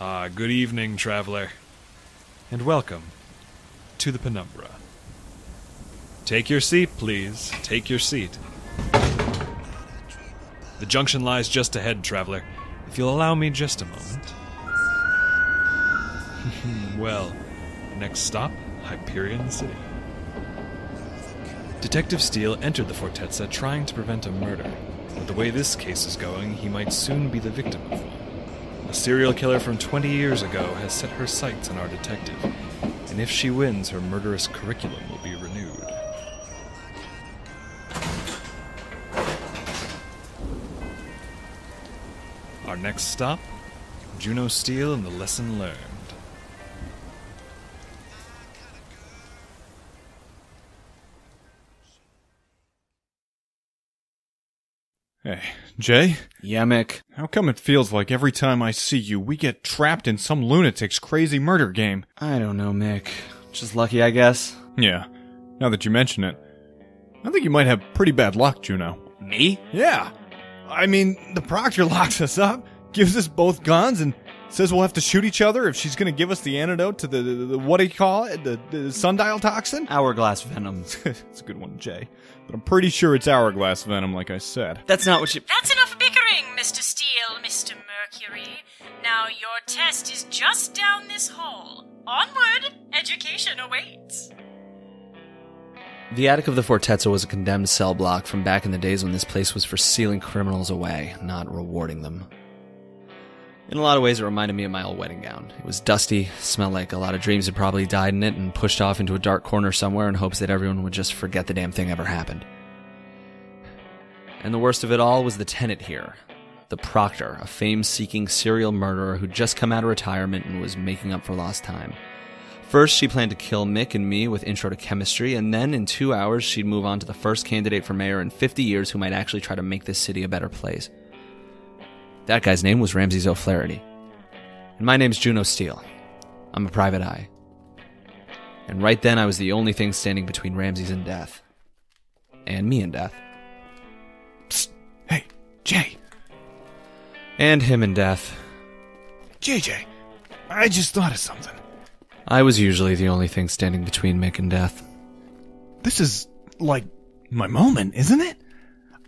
Good evening, traveler, and welcome to the Penumbra. Take your seat, please. Take your seat. The junction lies just ahead, traveler. If you'll allow me just a moment. Well, next stop, Hyperion City. Detective Steel entered the Fortezza trying to prevent a murder, but the way this case is going, he might soon be the victim of one. A serial killer from 20 years ago has set her sights on our detective, and if she wins, her murderous curriculum will be renewed. Our next stop, Juno Steel and the lesson learned. Hey, Jay? Yeah, Mick. How come it feels like every time I see you, we get trapped in some lunatic's crazy murder game? I don't know, Mick. Just lucky, I guess. Yeah. Now that you mention it, I think you might have pretty bad luck, Juno. Me? Yeah. I mean, the Proctor locks us up, gives us both guns, and says we'll have to shoot each other if she's gonna give us the antidote to the what do you call it? The sundial toxin? Hourglass venom. It's a good one, Jay. But I'm pretty sure it's hourglass venom, like I said. That's not what you— That's enough bickering, Mr. Steel, Mr. Mercury. Now your test is just down this hall. Onward! Education awaits. The attic of the Fortezza was a condemned cell block from back in the days when this place was for sealing criminals away, not rewarding them. In a lot of ways, it reminded me of my old wedding gown. It was dusty, smelled like a lot of dreams had probably died in it, and pushed off into a dark corner somewhere in hopes that everyone would just forget the damn thing ever happened. And the worst of it all was the tenant here, the Proctor, a fame-seeking serial murderer who'd just come out of retirement and was making up for lost time. First, she planned to kill Mick and me with Intro to Chemistry, and then in 2 hours, she'd move on to the first candidate for mayor in 50 years who might actually try to make this city a better place. That guy's name was Ramses O'Flaherty. And my name's Juno Steel. I'm a private eye. And right then I was the only thing standing between Ramses and death. And me and death. Psst. Hey, Jay. And him and death. JJ, I just thought of something. I was usually the only thing standing between Mick and death. This is, like, my moment, isn't it?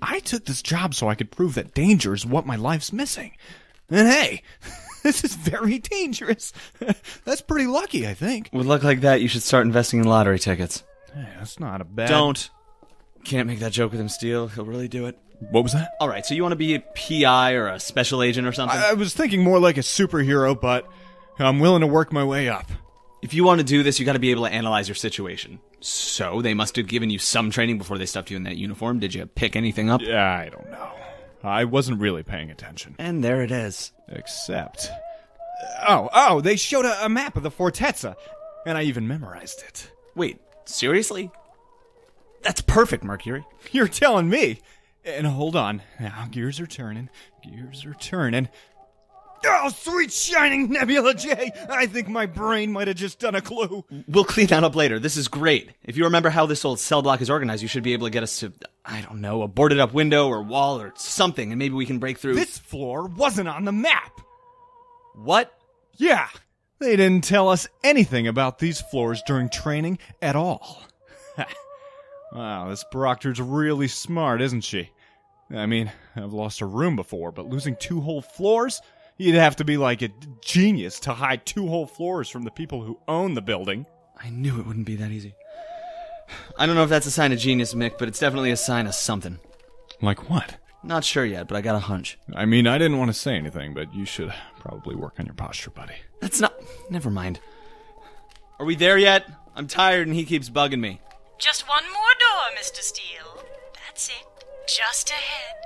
I took this job so I could prove that danger is what my life's missing. And hey, this is very dangerous. That's pretty lucky, I think. With luck like that, you should start investing in lottery tickets. Hey, that's not a bad... Don't. Can't make that joke with him, Steele. He'll really do it. What was that? All right, so you want to be a PI or a special agent or something? I was thinking more like a superhero, but I'm willing to work my way up. If you want to do this, you got to be able to analyze your situation. So, they must have given you some training before they stuffed you in that uniform. Did you pick anything up? Yeah, I don't know. I wasn't really paying attention. And there it is. Except... Oh, they showed a map of the Fortezza, and I even memorized it. Wait, seriously? That's perfect, Mercury. You're telling me! And hold on. Now, gears are turning... Oh, sweet shining Nebula, Jay! I think my brain might have just done a clue. We'll clean that up later. This is great. If you remember how this old cell block is organized, you should be able to get us to, I don't know, a boarded-up window or wall or something, and maybe we can break through. This floor wasn't on the map! What? Yeah, they didn't tell us anything about these floors during training at all. Wow, this Proctor's really smart, isn't she? I mean, I've lost a room before, but losing two whole floors... You'd have to be like a genius to hide two whole floors from the people who own the building. I knew it wouldn't be that easy. I don't know if that's a sign of genius, Mick, but it's definitely a sign of something. Like what? Not sure yet, but I got a hunch. I mean, I didn't want to say anything, but you should probably work on your posture, buddy. That's not... Never mind. Are we there yet? I'm tired and he keeps bugging me. Just one more door, Mr. Steel. That's it. Just ahead.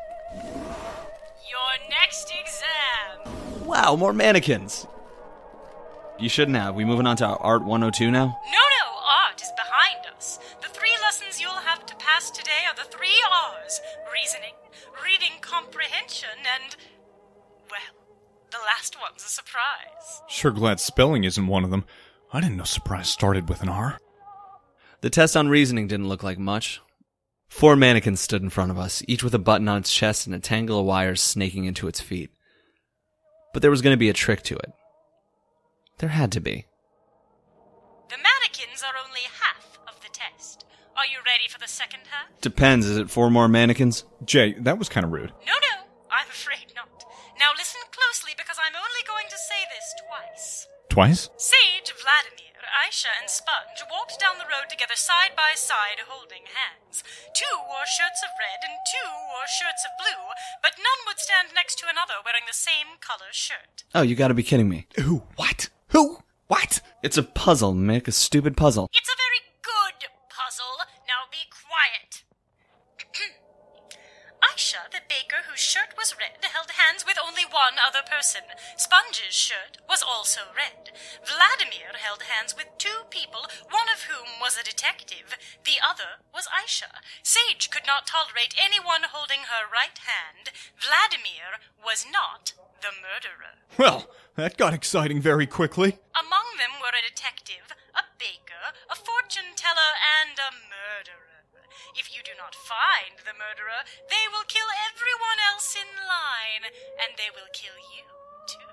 Your next exam. Wow, more mannequins. You shouldn't have. We moving on to Art 102 now? No, Art is behind us. The three lessons you'll have to pass today are the three R's. Reasoning, reading comprehension, and... Well, the last one's a surprise. Sure glad spelling isn't one of them. I didn't know surprise started with an R. The test on reasoning didn't look like much. 4 mannequins stood in front of us, each with a button on its chest and a tangle of wires snaking into its feet. But there was going to be a trick to it. There had to be. The mannequins are only half of the test. Are you ready for the second half? Depends. Is it 4 more mannequins? Jay, that was kind of rude. No, I'm afraid not. Now listen closely, because I'm only going to say this twice. Twice? Sage, Vladimir, Aisha, and Sponge walked down the road together side by side, holding hands. 2 wore shirts of red and 2 wore shirts of blue, but none would stand next to another wearing the same color shirt. Oh, you gotta be kidding me. Who? What? Who? What? It's a puzzle, Mick. A stupid puzzle. It's a very good puzzle. Now be quiet. Aisha, the baker whose shirt was red, held hands with only one other person. Sponge's shirt was also red. Vladimir held hands with 2 people, one of whom was a detective. The other was Aisha. Sage could not tolerate anyone holding her right hand. Vladimir was not the murderer. Well, that got exciting very quickly. Among them were a detective, a baker, a fortune teller, and a murderer. If you do not find the murderer, they will kill everyone else in line, and they will kill you, too.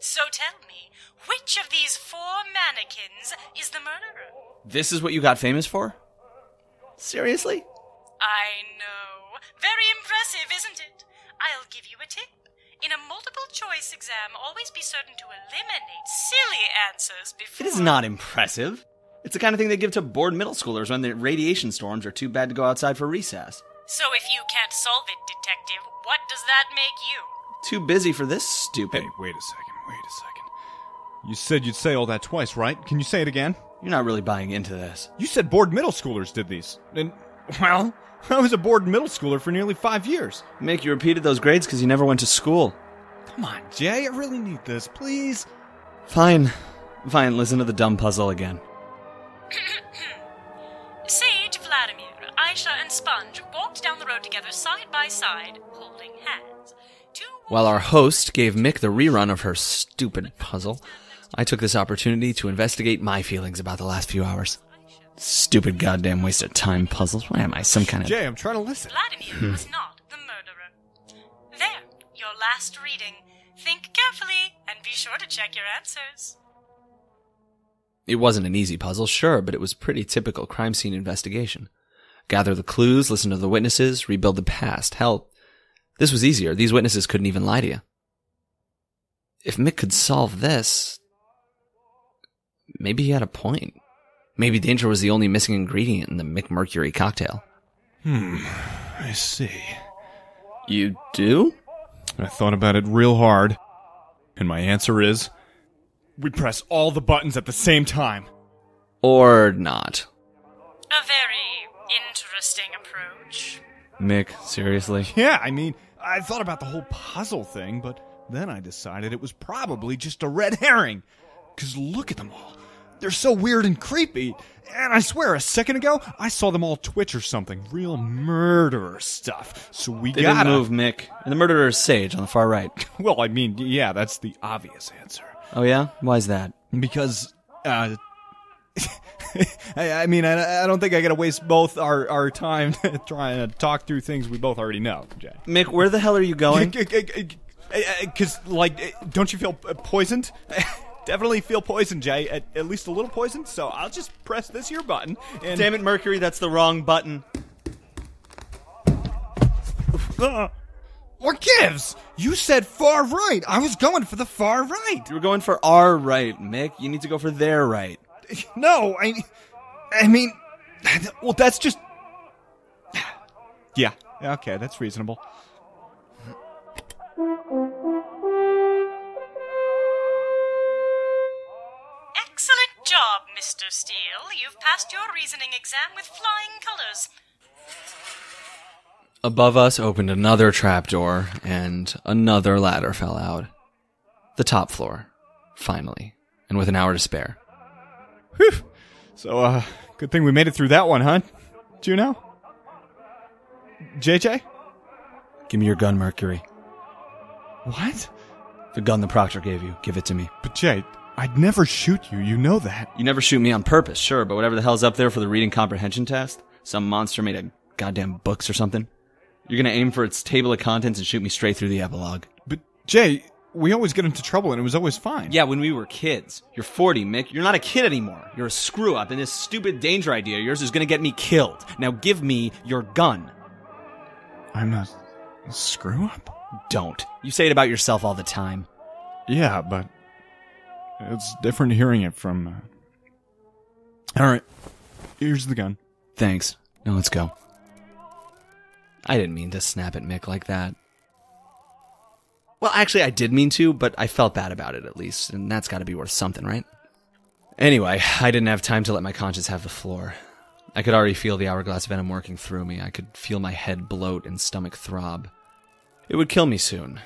So tell me, which of these 4 mannequins is the murderer? This is what you got famous for? Seriously? I know. Very impressive, isn't it? I'll give you a tip. In a multiple-choice exam, always be certain to eliminate silly answers before... It is not impressive. It's the kind of thing they give to bored middle schoolers when the radiation storms are too bad to go outside for recess. So if you can't solve it, detective, what does that make you? Too busy for this, stupid... Hey, wait a second. You said you'd say all that twice, right? Can you say it again? You're not really buying into this. You said bored middle schoolers did these, and... well... I was a bored middle schooler for nearly 5 years. Mick, you repeated those grades because you never went to school. Come on, Jay, I really need this, please. Fine, listen to the dumb puzzle again. Sage, Vladimir, Aisha, and Sponge walked down the road together side by side, holding hands. While our host gave Mick the rerun of her stupid puzzle, I took this opportunity to investigate my feelings about the last few hours. Stupid goddamn waste of time puzzles. Why am I some kind of... Jay, I'm trying to listen. Vladimir was not the murderer. There, your last reading. Think carefully and be sure to check your answers. It wasn't an easy puzzle, sure, but it was pretty typical crime scene investigation. Gather the clues, listen to the witnesses, rebuild the past. Hell, this was easier. These witnesses couldn't even lie to you. If Mick could solve this, maybe he had a point. Maybe danger was the only missing ingredient in the Mick Mercury cocktail. I see. You do? I thought about it real hard. And my answer is... we press all the buttons at the same time. Or not. A very interesting approach. Mick, seriously? Yeah, I mean, I thought about the whole puzzle thing, but then I decided it was probably just a red herring. 'Cause look at them all. They're so weird and creepy, and I swear, a second ago, I saw them all twitch or something. Real murderer stuff. So they didn't move, Mick. And the murderer is Sage on the far right. Well, I mean, yeah, that's the obvious answer. Oh, yeah? Why is that? Because, I don't think I gotta waste both our time trying to talk through things we both already know, Jay. Mick, where the hell are you going? 'Cause, like, don't you feel poisoned? Definitely feel poisoned, Jay. At least a little poisoned, so I'll just press this here button and... Damn it, Mercury, that's the wrong button. What gives? You said far right. I was going for the far right. You were going for our right, Mick. You need to go for their right. No, I mean... well, that's just... yeah, okay, that's reasonable. Job, Mr. Steel. You've passed your reasoning exam with flying colors. Above us opened another trapdoor, and another ladder fell out. The top floor, finally, and with an hour to spare. Whew! So, good thing we made it through that one, huh? Juno? JJ? Give me your gun, Mercury. What? The gun the Proctor gave you. Give it to me. But Jay... I'd never shoot you, you know that. You never shoot me on purpose, sure, but whatever the hell's up there for the reading comprehension test, some monster made of goddamn books or something, you're gonna aim for its table of contents and shoot me straight through the epilogue. But Jay, we always get into trouble, and it was always fine. Yeah, when we were kids. You're 40, Mick. You're not a kid anymore. You're a screw-up, and this stupid danger idea of yours is going to get me killed. Now give me your gun. I'm a screw-up? Don't. You say it about yourself all the time. Yeah, but it's different hearing it from... All right. Here's the gun. Thanks. Now let's go. I didn't mean to snap at Mick like that. Well, actually, I did mean to, but I felt bad about it, at least, and that's got to be worth something, right? Anyway, I didn't have time to let my conscience have the floor. I could already feel the hourglass venom working through me. I could feel my head bloat and stomach throb. It would kill me soon.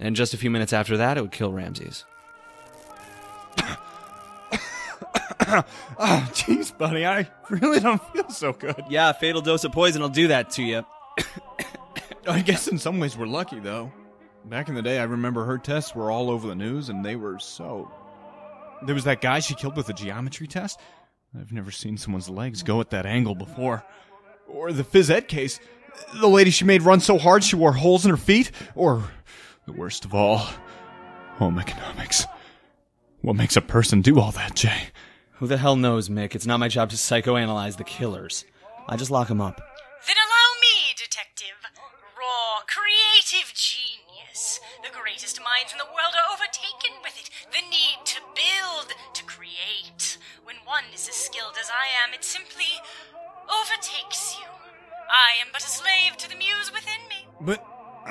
And just a few minutes after that, it would kill Ramses. Oh, jeez, buddy, I really don't feel so good. Yeah, a fatal dose of poison will do that to you. I guess in some ways we're lucky, though. Back in the day, I remember her tests were all over the news, and they were so... There was that guy she killed with a geometry test. I've never seen someone's legs go at that angle before. Or the phys ed case. The lady she made run so hard she wore holes in her feet. Or, the worst of all, home economics. What makes a person do all that, Jay? Who the hell knows, Mick? It's not my job to psychoanalyze the killers. I just lock them up. Then allow me, Detective. Raw, creative genius. The greatest minds in the world are overtaken with it. The need to build, to create. When one is as skilled as I am, it simply overtakes you. I am but a slave to the muse within me. But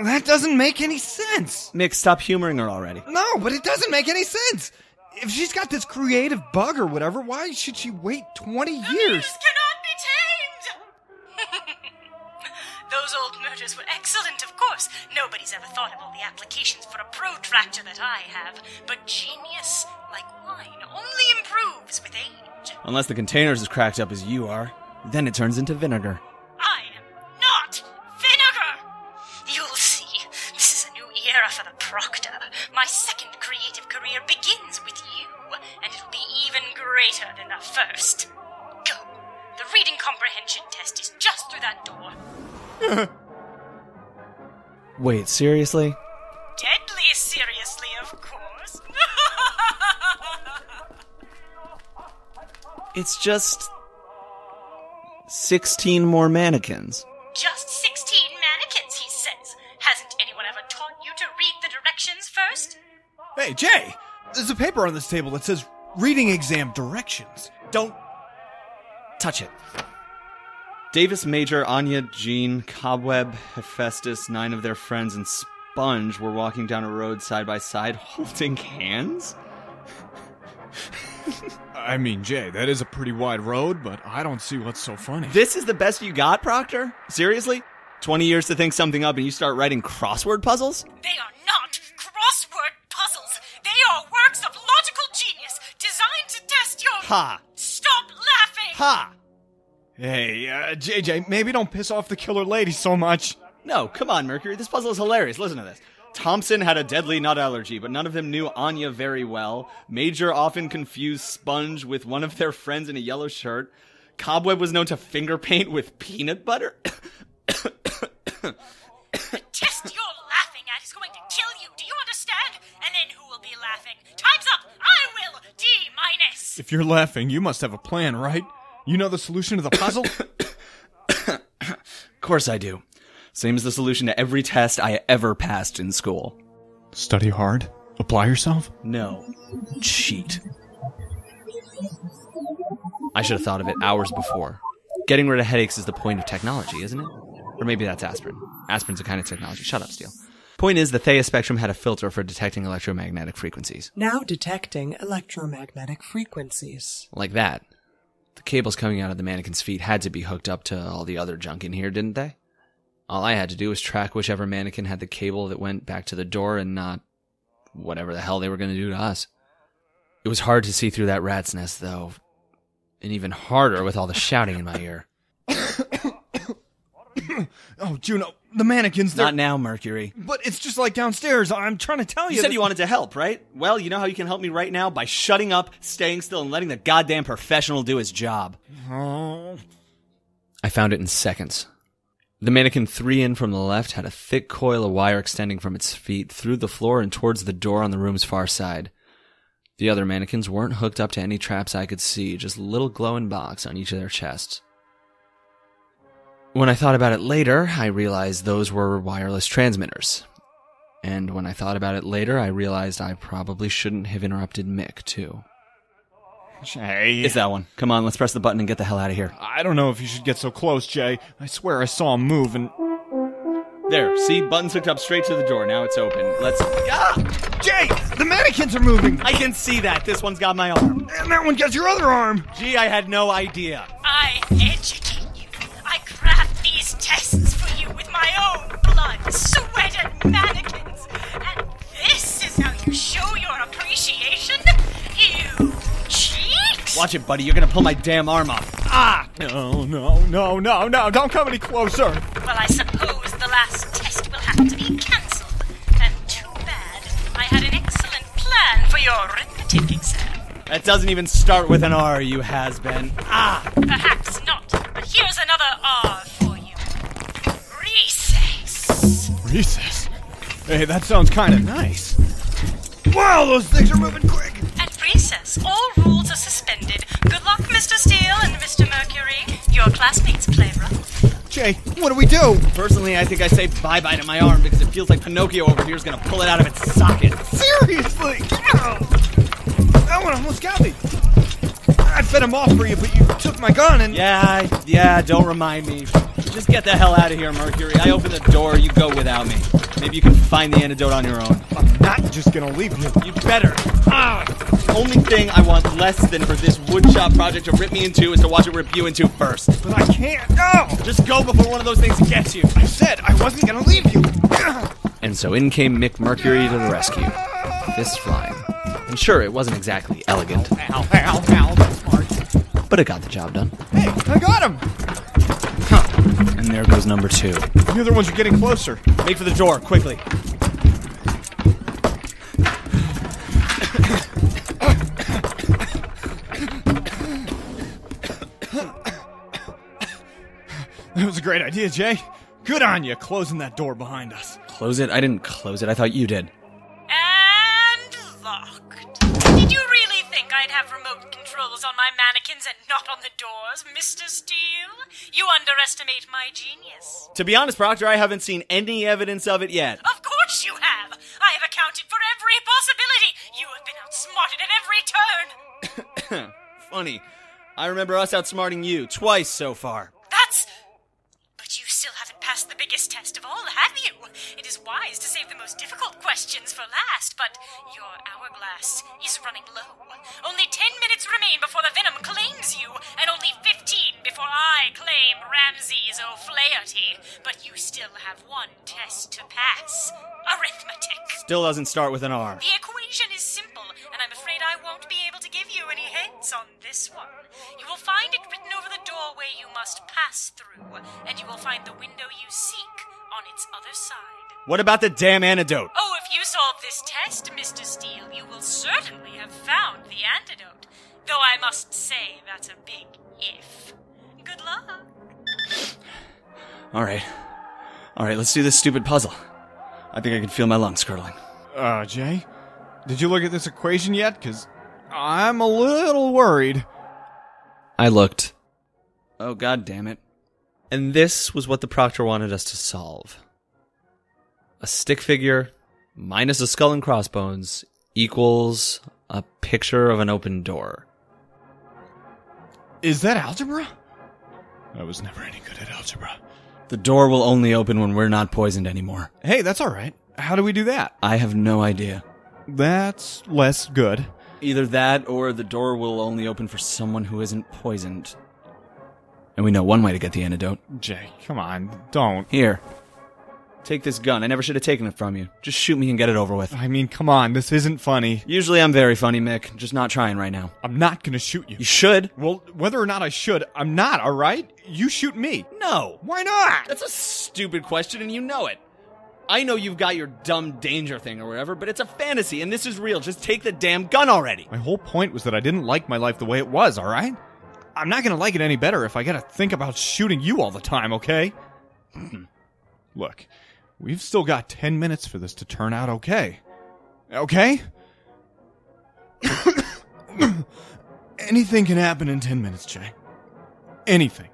that doesn't make any sense. Mick, stop humoring her already. No, but it doesn't make any sense. If she's got this creative bug or whatever, why should she wait 20 years? The muse cannot be tamed! Those old murders were excellent, of course. Nobody's ever thought of all the applications for a protractor that I have. But genius, like wine, only improves with age. Unless the container's as cracked up as you are. Then it turns into vinegar. I am not vinegar! You'll see. This is a new era for the Proctor. My second creative career begins with you, and it'll be even greater than the first. Go. The reading comprehension test is just through that door. Wait, seriously? Deadly seriously, of course. It's just... 16 more mannequins. Just 16 mannequins, he says. Hasn't anyone ever taught you to read the directions first? Hey, Jay! There's a paper on this table that says reading exam directions. Don't touch it. Davis Major, Anya, Jean, Cobweb, Hephaestus, 9 of their friends, and Sponge were walking down a road side by side holding hands? I mean, Jay, that is a pretty wide road, but I don't see what's so funny. This is the best you got, Proctor? Seriously? 20 years to think something up and you start writing crossword puzzles? They are not crossword puzzles. They are works of logical genius designed to test your... Ha! Stop laughing! Ha! Hey, JJ, maybe don't piss off the killer lady so much. No, come on, Mercury. This puzzle is hilarious. Listen to this. Thompson had a deadly nut allergy, but none of them knew Anya very well. Major often confused Sponge with one of their friends in a yellow shirt. Cobweb was known to finger paint with peanut butter. The test you're laughing at is going to kill you, do you understand? And then who will be laughing? Time's up! I will! D-minus! If you're laughing, you must have a plan, right? You know the solution to the puzzle? Of course I do. Same as the solution to every test I ever passed in school. Study hard? Apply yourself? No. Cheat. I should have thought of it hours before. Getting rid of headaches is the point of technology, isn't it? Or maybe that's aspirin. Aspirin's a kind of technology. Shut up, Steele. Point is, the Thea Spectrum had a filter for detecting electromagnetic frequencies. Now detecting electromagnetic frequencies. Like that. The cables coming out of the mannequin's feet had to be hooked up to all the other junk in here, didn't they? All I had to do was track whichever mannequin had the cable that went back to the door and not whatever the hell they were going to do to us. It was hard to see through that rat's nest, though, and even harder with all the shouting in my ear. Oh, Juno, the mannequins, they're... Not now, Mercury. But it's just like downstairs. I'm trying to tell you... You said you wanted to help, right? Well, you know how you can help me right now? By shutting up, staying still, and letting the goddamn professional do his job. Oh. I found it in seconds. The mannequin 3 in from the left had a thick coil of wire extending from its feet through the floor and towards the door on the room's far side. The other mannequins weren't hooked up to any traps I could see, just a little glowing box on each of their chests. When I thought about it later, I realized those were wireless transmitters. And when I thought about it later, I realized I probably shouldn't have interrupted Mick, too. Jay. It's that one. Come on, let's press the button and get the hell out of here. I don't know if you should get so close, Jay. I swear I saw him move and... There, see? Button's hooked up straight to the door. Now it's open. Let's... Ah! Jay! The mannequins are moving! I can see that. This one's got my arm. And that one gets your other arm! Gee, I had no idea. I educate you. I craft these tests for you with my own blood, sweat, and mannequins. And this is how you show your appreciation? You cheeks! Watch it, buddy. You're gonna pull my damn arm off. Ah! No. Don't come any closer. Well, I suppose the last test will have to be cancelled. And too bad. I had an excellent plan for your arithmetic exam. That doesn't even start with an R, you has-been. Ah! Perhaps not, but here's another R for you. Recess. Recess? Hey, that sounds kind of nice. Wow, those things are moving quick! At recess, all rules are suspended. Good luck, Mr. Steel and Mr. Mercury. Your classmates play rough. Jay, what do we do? Personally, I think I say bye-bye to my arm because it feels like Pinocchio over here is going to pull it out of its socket. Seriously? That one almost got me. I fed him off for you, but you took my gun and... Yeah, don't remind me. Just get the hell out of here, Mercury. I open the door, you go without me. Maybe you can find the antidote on your own. I'm not just gonna leave you. You better. Only thing I want less than for this woodshop project to rip me in two is to watch it rip you in two first. But I can't. No! Just go before one of those things gets you. I said I wasn't gonna leave you. And so in came Mick Mercury to the rescue. Fists flying. And sure, it wasn't exactly elegant. Ow, that's hard. But it got the job done. Hey, I got him! And there goes number 2. The other ones are getting closer. Make for the door, quickly. That was a great idea, Jay. Good on you, closing that door behind us. Close it? I didn't close it. I thought you did. And locked. Did you really think I'd have remote controls on my mannequins and not on the doors, Mr. Steel? You underestimate my genius. To be honest, Proctor, I haven't seen any evidence of it yet. Of course you have! I have accounted for every possibility! You have been outsmarted at every turn! Funny. I remember us outsmarting you twice so far. But you still haven't passed the biggest test of all, have you? It is wise to save the most difficult questions for last, but your hourglass is running low. Only 10 minutes remain before the venom claims you, and only 15 before I claim Ramses O'Flaherty. But you still have one test to pass. Arithmetic. Still doesn't start with an R. The equation is simple, and I'm afraid I won't be able to give you any hints on this one. You will find it written over the doorway you must pass through, and you will find the window you seek on its other side. What about the damn antidote? Oh, if you solve this test, Mr. Steele, you will certainly have found the antidote. Though I must say that's a big if. Good luck. All right, let's do this stupid puzzle. I think I can feel my lungs curdling. Jay? Did you look at this equation yet? 'Cause I'm a little worried. I looked. Oh, god damn it. And this was what the Proctor wanted us to solve. A stick figure minus a skull and crossbones equals a picture of an open door. Is that algebra? I was never any good at algebra. The door will only open when we're not poisoned anymore. Hey, that's all right. How do we do that? I have no idea. That's less good. Either that or the door will only open for someone who isn't poisoned. And we know one way to get the antidote. Jay, come on, don't. Here. Take this gun. I never should have taken it from you. Just shoot me and get it over with. I mean, come on, this isn't funny. Usually I'm very funny, Mick. Just not trying right now. I'm not gonna shoot you. You should. Well, whether or not I should, I'm not, alright? You shoot me. No. Why not? That's a stupid question and you know it. I know you've got your dumb danger thing or whatever, but it's a fantasy and this is real. Just take the damn gun already. My whole point was that I didn't like my life the way it was, alright? I'm not gonna like it any better if I gotta think about shooting you all the time, okay? Look, we've still got 10 minutes for this to turn out okay. Okay? Anything can happen in 10 minutes, Jay. Anything.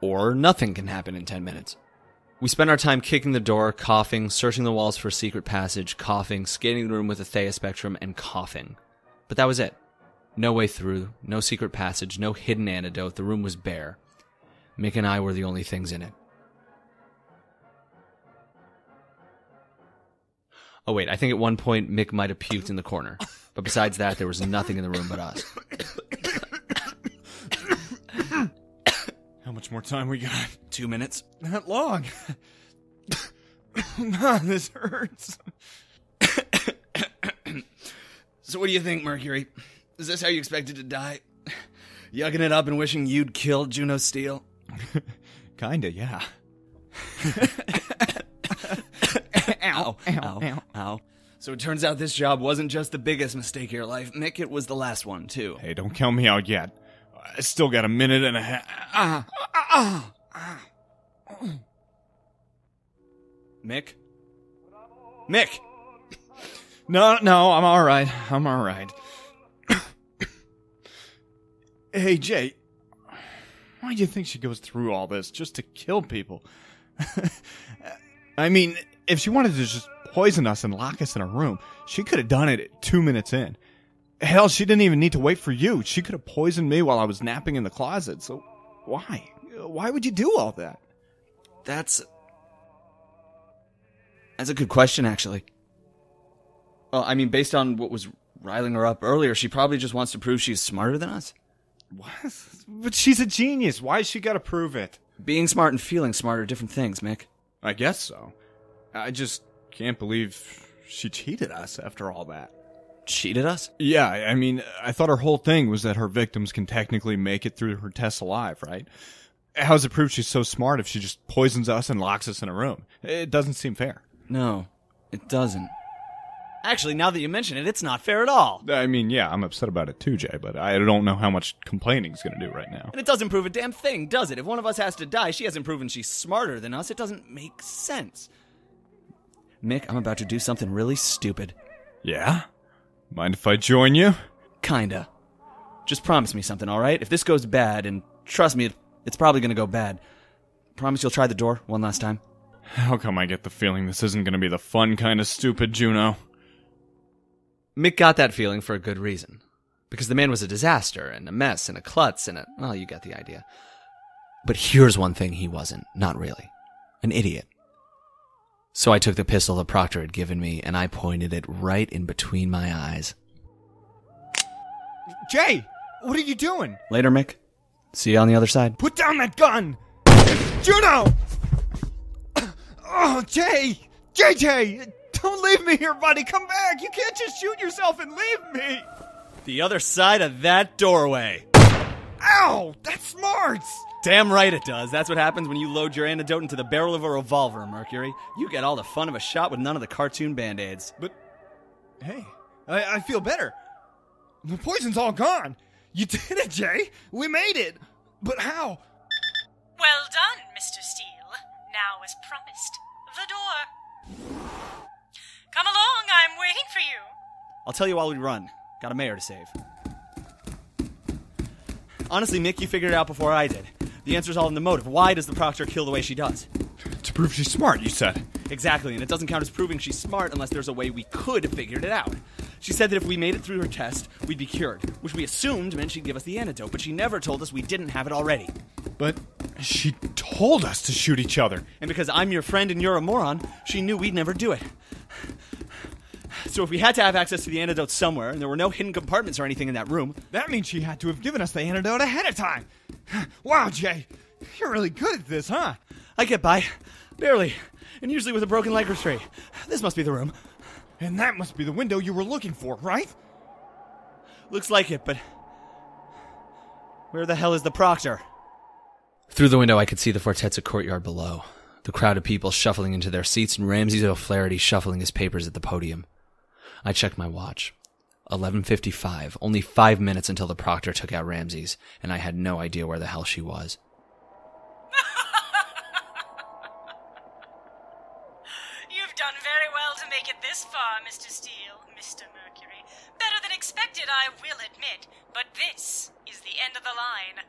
Or nothing can happen in 10 minutes. We spend our time kicking the door, coughing, searching the walls for a secret passage, coughing, scanning the room with a Thea Spectrum, and coughing. But that was it. No way through, no secret passage, no hidden antidote. The room was bare. Mick and I were the only things in it. Oh wait, I think at one point Mick might have puked in the corner. But besides that, there was nothing in the room but us. How much more time we got? 2 minutes. Not long. This hurts. So what do you think, Mercury? Is this how you expected to die? Yucking it up and wishing you'd killed Juno Steel? Kinda, yeah. Ow, ow, ow, ow. So it turns out this job wasn't just the biggest mistake of your life, Mick, it was the last one, too. Hey, don't count me out yet. I still got a minute and a half. Mick? Mick! No, I'm alright. I'm alright. Hey, Jay. Why do you think she goes through all this just to kill people? I mean, if she wanted to just poison us and lock us in a room, she could have done it 2 minutes in. Hell, she didn't even need to wait for you. She could have poisoned me while I was napping in the closet, so why? Why would you do all that? That's a good question, actually. Well, I mean, based on what was riling her up earlier, she probably just wants to prove she's smarter than us. What? But she's a genius. Why has she got to prove it? Being smart and feeling smart are different things, Mick. I guess so. I just can't believe she cheated us after all that. Cheated us? Yeah, I mean, I thought her whole thing was that her victims can technically make it through her tests alive, right? How's it prove she's so smart if she just poisons us and locks us in a room? It doesn't seem fair. No, it doesn't. Actually, now that you mention it, it's not fair at all. I mean, yeah, I'm upset about it too, Jay, but I don't know how much complaining's gonna do right now. And it doesn't prove a damn thing, does it? If one of us has to die, she hasn't proven she's smarter than us. It doesn't make sense. Mick, I'm about to do something really stupid. Yeah? Mind if I join you? Kinda. Just promise me something, alright? If this goes bad, and trust me, it's probably gonna go bad, promise you'll try the door one last time? How come I get the feeling this isn't gonna be the fun kind of stupid, Juno? Mick got that feeling for a good reason. Because the man was a disaster, and a mess, and a klutz, and a... well, you got the idea. But here's one thing he wasn't. Not really. An idiot. So I took the pistol the Proctor had given me, and I pointed it right in between my eyes. Jay! What are you doing? Later, Mick. See you on the other side. Put down that gun! Juno! Oh, Jay! JJ! Don't leave me here, buddy! Come back! You can't just shoot yourself and leave me! The other side of that doorway. Ow! That smarts! Damn right it does. That's what happens when you load your antidote into the barrel of a revolver, Mercury. You get all the fun of a shot with none of the cartoon band-aids. But, hey, I feel better. The poison's all gone. You did it, Jay. We made it. But how? Well done, Mr. Steel. Now as promised, the door. Come along, I'm waiting for you. I'll tell you while we run. Got a mayor to save. Honestly, Mick, you figured it out before I did. The answer's all in the motive. Why does the Proctor kill the way she does? To prove she's smart, you said. Exactly, and it doesn't count as proving she's smart unless there's a way we could have figured it out. She said that if we made it through her test, we'd be cured, which we assumed meant she'd give us the antidote, but she never told us we didn't have it already. But she told us to shoot each other. And because I'm your friend and you're a moron, she knew we'd never do it. So if we had to have access to the antidote somewhere, and there were no hidden compartments or anything in that room... That means she had to have given us the antidote ahead of time! Wow, Jay! You're really good at this, huh? I get by. Barely. And usually with a broken leg or three. This must be the room. And that must be the window you were looking for, right? Looks like it, but... where the hell is the Proctor? Through the window I could see the Fortezza courtyard below. The crowd of people shuffling into their seats and Ramses O'Flaherty shuffling his papers at the podium. I checked my watch. 11:55, only 5 minutes until the Proctor took out Ramses, and I had no idea where the hell she was. You've done very well to make it this far, Mr. Steel, Mr. Mercury. Better than expected, I will admit, but this is the end of the line.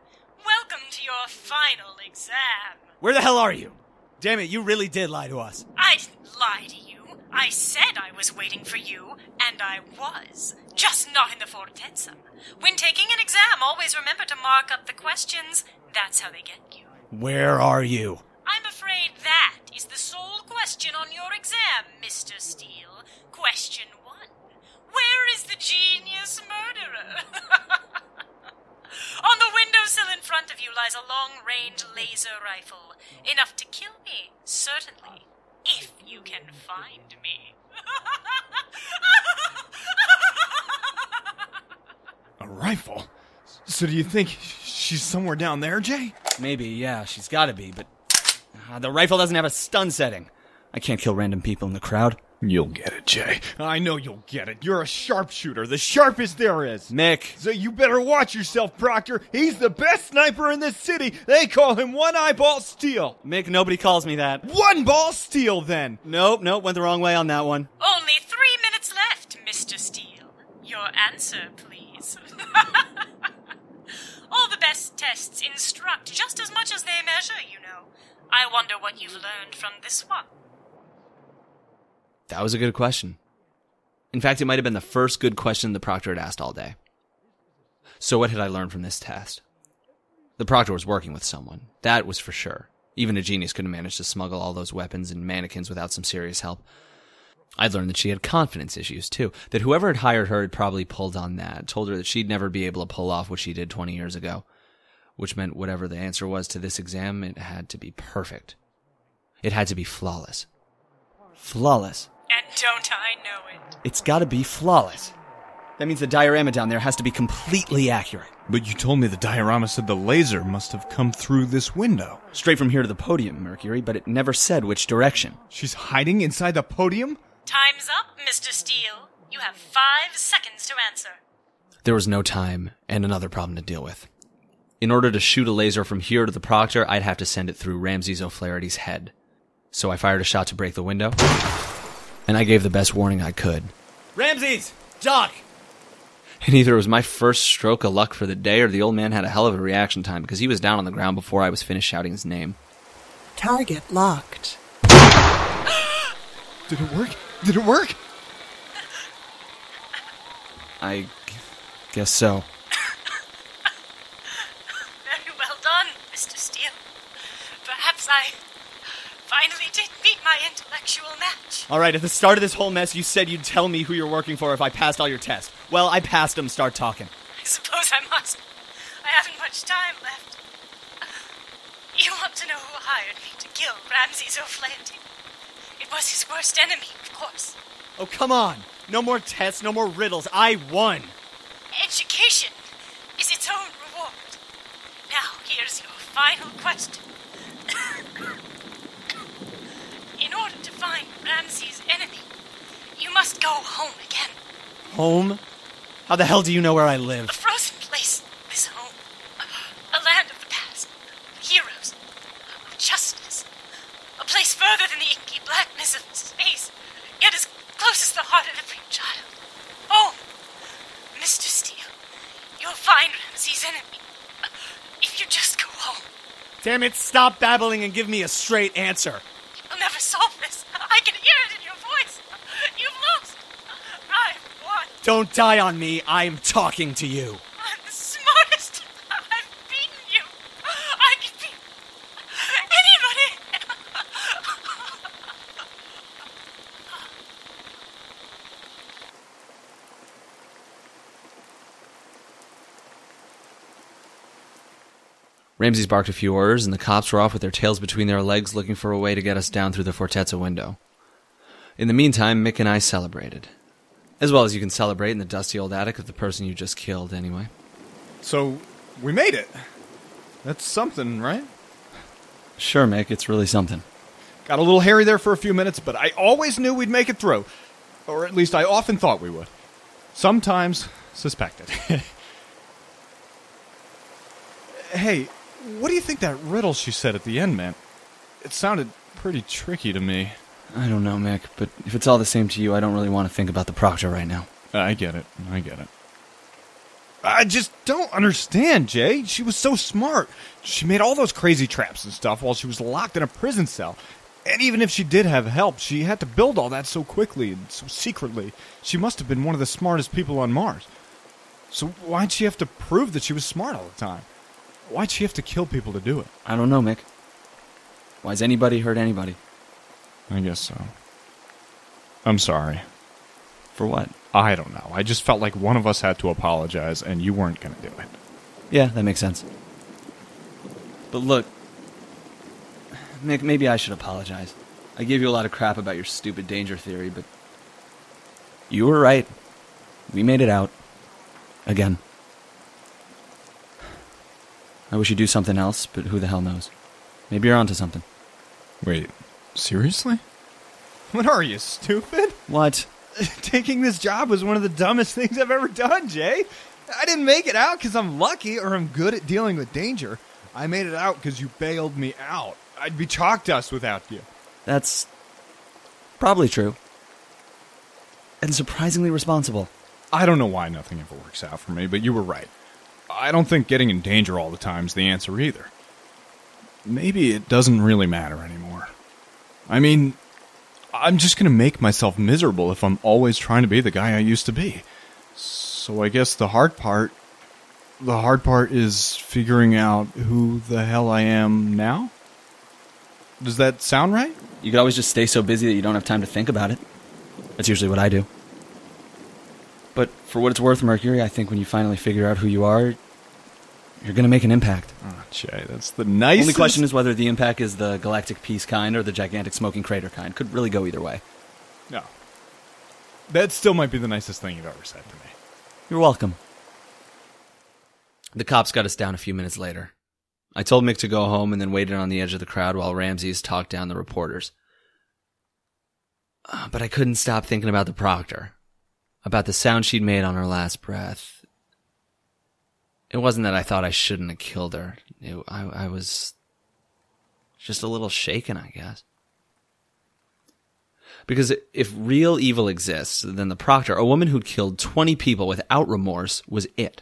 Welcome to your final exam. Where the hell are you? Damn it, you really did lie to us. I didn't lie to you. I said I was waiting for you, and I was. Just not in the Fortezza. When taking an exam, always remember to mark up the questions. That's how they get you. Where are you? I'm afraid that is the sole question on your exam, Mr. Steele. Question one. Where is the genius murderer? On the windowsill in front of you lies a long-range laser rifle. Enough to kill me, certainly. If you can find me. A rifle? So do you think she's somewhere down there, Jay? Maybe, yeah, she's gotta be, but the rifle doesn't have a stun setting. I can't kill random people in the crowd. You'll get it, Jay. I know you'll get it. You're a sharpshooter, the sharpest there is. Mick. So you better watch yourself, Proctor. He's the best sniper in this city. They call him One Eyeball Steel. Mick, nobody calls me that. One Ball Steel, then. Nope, went the wrong way on that one. Only 3 minutes left, Mr. Steel. Your answer, please. All the best tests instruct just as much as they measure, you know. I wonder what you've learned from this one. That was a good question. In fact, it might have been the first good question the Proctor had asked all day. So what had I learned from this test? The Proctor was working with someone. That was for sure. Even a genius couldn't manage to smuggle all those weapons and mannequins without some serious help. I'd learned that she had confidence issues, too. That whoever had hired her had probably pulled on that, told her that she'd never be able to pull off what she did 20 years ago. Which meant whatever the answer was to this exam, it had to be perfect. It had to be flawless. Flawless. And don't I know it? It's gotta be flawless. That means the diorama down there has to be completely accurate. But you told me the diorama said the laser must have come through this window. Straight from here to the podium, Mercury, but it never said which direction. She's hiding inside the podium? Time's up, Mr. Steele. You have 5 seconds to answer. There was no time, and another problem to deal with. In order to shoot a laser from here to the Proctor, I'd have to send it through Ramses O'Flaherty's head. So I fired a shot to break the window, and I gave the best warning I could. Ramses! Doc! And either it was my first stroke of luck for the day, or the old man had a hell of a reaction time, because he was down on the ground before I was finished shouting his name. Target locked. Did it work? Did it work? I guess so. Very well done, Mr. Steele. Perhaps I finally did meet my intellectual match. All right, at the start of this whole mess, you said you'd tell me who you're working for if I passed all your tests. Well, I passed them. Start talking. I suppose I must. I haven't much time left. You want to know who hired me to kill Ramses O'Flanty? It was his worst enemy, of course. Oh, come on. No more tests, no more riddles. I won. Education is its own reward. Now, here's your final question. In order to find Ramses' enemy, you must go home again. Home? How the hell do you know where I live? A frozen place, this home. A land of the past, of heroes, of justice. A place further than the inky blackness of space, yet as close as the heart of every child. Home, Mr. Steele, you'll find Ramses' enemy if you just go home. Damn it, stop babbling and give me a straight answer. You'll never solve this. I can hear it in your voice. You've lost. I've won. Don't die on me. I'm talking to you. I'm the smartest. I've beaten you. I can beat anybody. Ramses barked a few orders, and the cops were off with their tails between their legs looking for a way to get us down through the Fortezza window. In the meantime, Mick and I celebrated. As well as you can celebrate in the dusty old attic of the person you just killed, anyway. So, we made it. That's something, right? Sure, Mick, it's really something. Got a little hairy there for a few minutes, but I always knew we'd make it through. Or at least I often thought we would. Sometimes suspected. Hey... what do you think that riddle she said at the end meant? It sounded pretty tricky to me. I don't know, Mick, but if it's all the same to you, I don't really want to think about the Proctor right now. I get it. I just don't understand, Jay. She was so smart. She made all those crazy traps and stuff while she was locked in a prison cell. And even if she did have help, she had to build all that so quickly and so secretly. She must have been one of the smartest people on Mars. So why'd she have to prove that she was smart all the time? Why'd she have to kill people to do it? I don't know, Mick. Why's anybody hurt anybody? I guess so. I'm sorry. For what? I don't know. I just felt like one of us had to apologize, and you weren't going to do it. Yeah, that makes sense. But look, Mick, maybe I should apologize. I gave you a lot of crap about your stupid danger theory, but you were right. We made it out. Again. I wish you'd do something else, but who the hell knows? Maybe you're onto something. Wait, seriously? What are you, stupid? What? Taking this job was one of the dumbest things I've ever done, Jay. I didn't make it out because I'm lucky or I'm good at dealing with danger. I made it out because you bailed me out. I'd be chalk dust without you. That's probably true. And surprisingly responsible. I don't know why nothing ever works out for me, but you were right. I don't think getting in danger all the time is the answer either. Maybe it doesn't really matter anymore. I mean, I'm just going to make myself miserable if I'm always trying to be the guy I used to be. So I guess the hard part is figuring out who the hell I am now? Does that sound right? You could always just stay so busy that you don't have time to think about it. That's usually what I do. But for what it's worth, Mercury, I think when you finally figure out who you are, you're going to make an impact. Oh, Jay, that's the nicest... Only question is whether the impact is the galactic peace kind or the gigantic smoking crater kind. Could really go either way. No. That still might be the nicest thing you've ever said to me. You're welcome. The cops got us down a few minutes later. I told Mick to go home and then waited on the edge of the crowd while Ramses talked down the reporters. But I couldn't stop thinking about the Proctor. About the sound she'd made on her last breath. It wasn't that I thought I shouldn't have killed her. I was just a little shaken, I guess. Because if real evil exists, then the Proctor, a woman who'd killed 20 people without remorse, was it.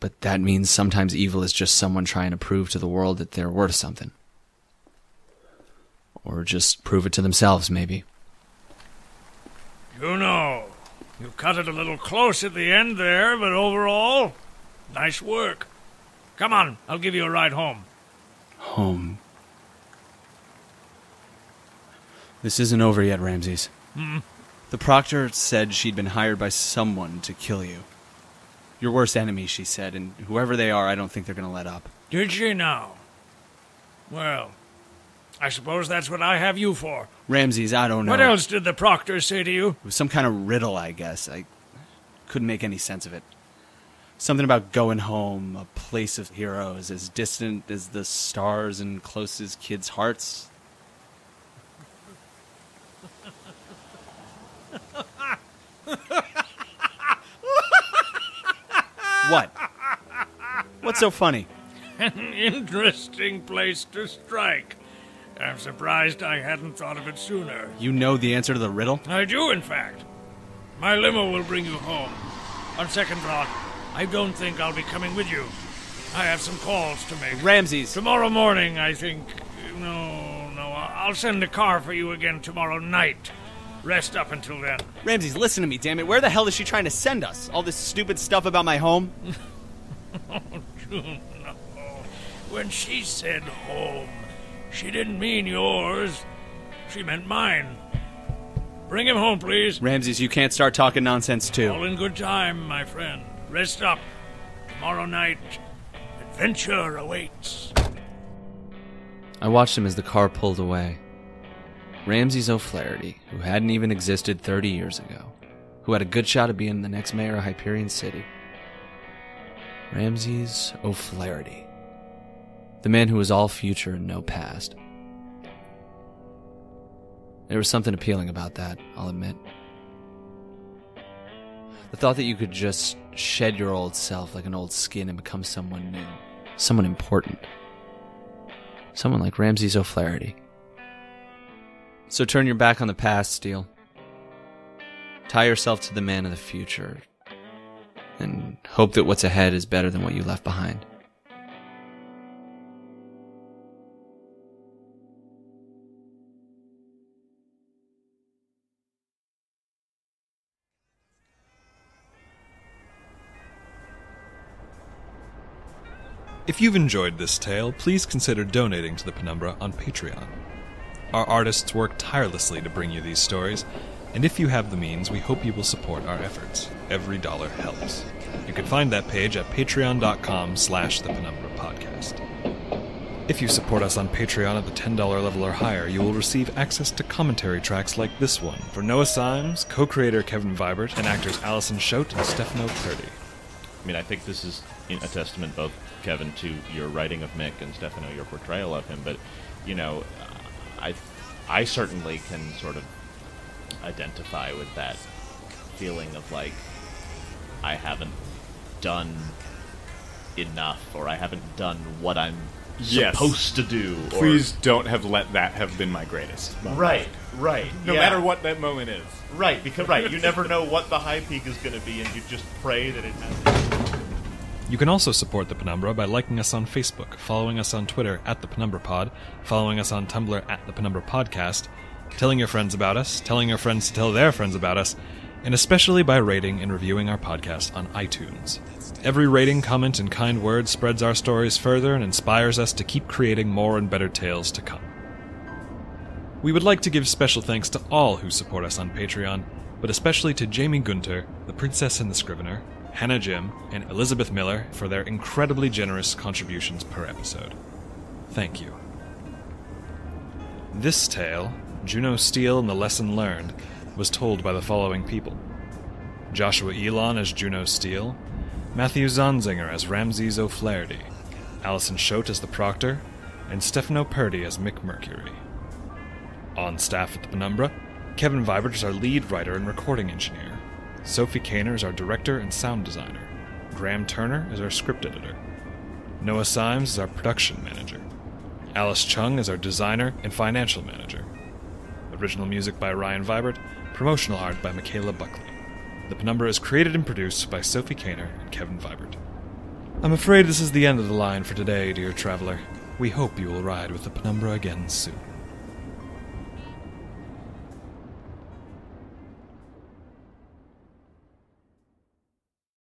But that means sometimes evil is just someone trying to prove to the world that they're worth something. Or just prove it to themselves, maybe. You know, you cut it a little close at the end there, but overall... nice work. Come on, I'll give you a ride home. Home. This isn't over yet, Ramses. Mm-mm. The Proctor said she'd been hired by someone to kill you. Your worst enemy, she said, and whoever they are, I don't think they're going to let up. Did she now? Well, I suppose that's what I have you for. Ramses, I don't know. What else did the Proctor say to you? It was some kind of riddle, I guess. I couldn't make any sense of it. Something about going home, a place of heroes, as distant as the stars and close as kids' hearts. What? What's so funny? An interesting place to strike. I'm surprised I hadn't thought of it sooner. You know the answer to the riddle? I do, in fact. My limo will bring you home. On second thought, I don't think I'll be coming with you. I have some calls to make. Ramses. Tomorrow morning, I think. No, I'll send a car for you again tomorrow night. Rest up until then. Ramses, listen to me, damn it. Where the hell is she trying to send us? All this stupid stuff about my home? Oh, Juno. When she said home, she didn't mean yours. She meant mine. Bring him home, please. Ramses, you can't start talking nonsense, too. All in good time, my friend. Rest up. Tomorrow night, adventure awaits. I watched him as the car pulled away. Ramses O'Flaherty, who hadn't even existed 30 years ago, who had a good shot at being the next mayor of Hyperion City. Ramses O'Flaherty. The man who was all future and no past. There was something appealing about that, I'll admit. The thought that you could just shed your old self like an old skin and become someone new. Someone important. Someone like Ramses O'Flaherty. So turn your back on the past, Steel. Tie yourself to the man of the future, and hope that what's ahead is better than what you left behind. If you've enjoyed this tale, please consider donating to the Penumbra on Patreon. Our artists work tirelessly to bring you these stories, and if you have the means, we hope you will support our efforts. Every dollar helps. You can find that page at patreon.com/the Penumbra Podcast. If you support us on Patreon at the $10 level or higher, you will receive access to commentary tracks like this one for Noah Symes, co-creator Kevin Vibert, and actors Allison Schote and Stefano Curti. I mean, I think this is a testament of Kevin to your writing of Mick and Stefano, your portrayal of him, but, you know, I certainly can sort of identify with that feeling of, like, I haven't done enough, or I haven't done what I'm supposed to do. Or... Please don't have let that have been my greatest moment. Right. No matter what that moment is. Right, because you never know what the high peak is going to be, and you just pray that it happens. You can also support the Penumbra by liking us on Facebook, following us on Twitter at the Penumbra Pod, following us on Tumblr at the Penumbra Podcast, telling your friends about us, telling your friends to tell their friends about us, and especially by rating and reviewing our podcast on iTunes. Every rating, comment, and kind word spreads our stories further and inspires us to keep creating more and better tales to come. We would like to give special thanks to all who support us on Patreon, but especially to Jamie Gunter, The Princess and the Scrivener, Hannah Jim, and Elizabeth Miller for their incredibly generous contributions per episode. Thank you. This tale, Juno Steel and the Lesson Learned, was told by the following people: Joshua Elon as Juno Steel, Matthew Zonzinger as Ramses O'Flaherty, Allison Schote as the Proctor, and Stefano Purdy as Mick Mercury. On staff at the Penumbra, Kevin Vibert is our lead writer and recording engineer. Sophie Kaner is our director and sound designer. Graham Turner is our script editor. Noah Symes is our production manager. Alice Chung is our designer and financial manager. Original music by Ryan Vibert, promotional art by Michaela Buckley. The Penumbra is created and produced by Sophie Kaner and Kevin Vibert. I'm afraid this is the end of the line for today, dear traveler. We hope you will ride with the Penumbra again soon.